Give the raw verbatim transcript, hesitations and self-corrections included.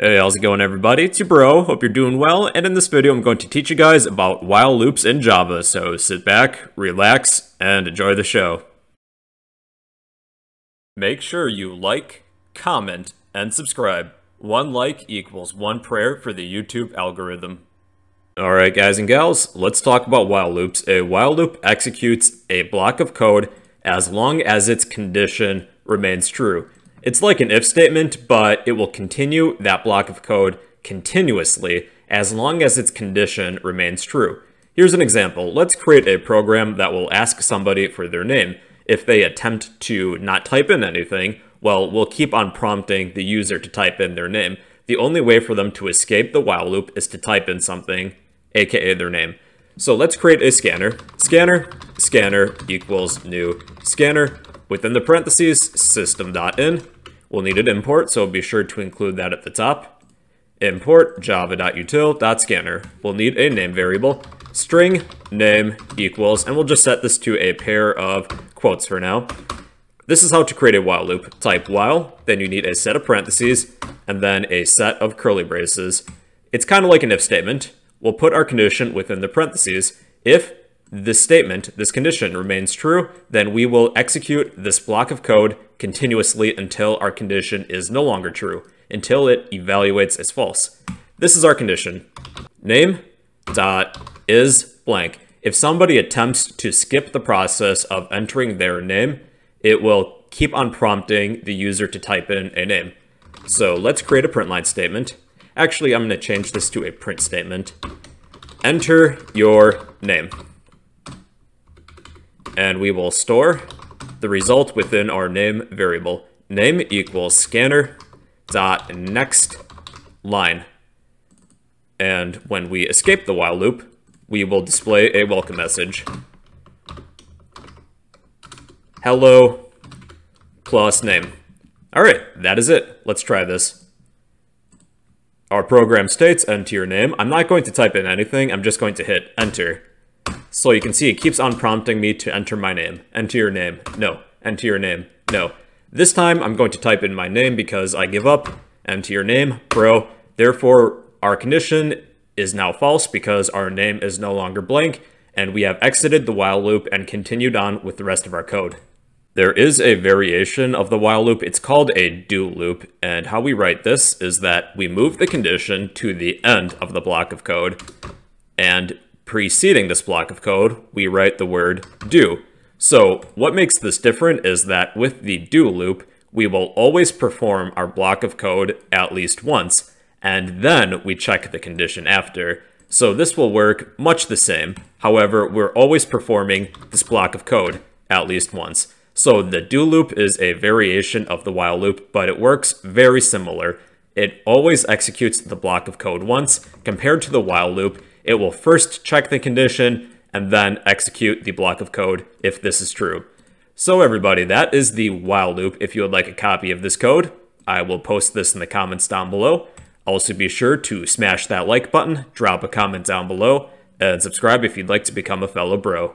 Hey, how's it going everybody? It's your bro, hope you're doing well, and in this video I'm going to teach you guys about while loops in Java, so sit back, relax, and enjoy the show. Make sure you like, comment, and subscribe. One like equals one prayer for the YouTube algorithm. Alright guys and gals, let's talk about while loops. A while loop executes a block of code as long as its condition remains true. It's like an if statement, but it will continue that block of code continuously as long as its condition remains true. Here's an example. Let's create a program that will ask somebody for their name. If they attempt to not type in anything, well, we'll keep on prompting the user to type in their name. The only way for them to escape the while loop is to type in something, aka their name. So let's create a scanner. Scanner, scanner equals new scanner. Within the parentheses, System.in. We'll need an import, so be sure to include that at the top. Import java.util.scanner. We'll need a name variable. String name equals, and we'll just set this to a pair of quotes for now. This is how to create a while loop. Type while, then you need a set of parentheses, and then a set of curly braces. It's kind of like an if statement. We'll put our condition within the parentheses. If this statement, this condition remains true, then we will execute this block of code continuously until our condition is no longer true, until it evaluates as false. This is our condition. Name dot is blank. If somebody attempts to skip the process of entering their name, it will keep on prompting the user to type in a name. So let's create a print line statement. Actually, I'm going to change this to a print statement. Enter your name. And we will store the result within our name variable. Name equals scanner dot next line. And when we escape the while loop, we will display a welcome message. Hello plus name. All right, that is it. Let's try this. Our program states enter your name. I'm not going to type in anything. I'm just going to hit enter. So you can see it keeps on prompting me to enter my name. Enter your name. No. Enter your name. No. This time I'm going to type in my name because I give up. Enter your name, bro. Therefore, our condition is now false because our name is no longer blank, and we have exited the while loop and continued on with the rest of our code. There is a variation of the while loop. It's called a do loop, and how we write this is that we move the condition to the end of the block of code, and preceding this block of code, we write the word do. So what makes this different is that with the do loop, we will always perform our block of code at least once, and then we check the condition after. So this will work much the same. However, we're always performing this block of code at least once. So the do loop is a variation of the while loop, but it works very similar. It always executes the block of code once. Compared to the while loop, it will first check the condition and then execute the block of code if this is true. So everybody, that is the while loop. If you would like a copy of this code, I will post this in the comments down below. Also be sure to smash that like button, drop a comment down below, and subscribe if you'd like to become a fellow bro.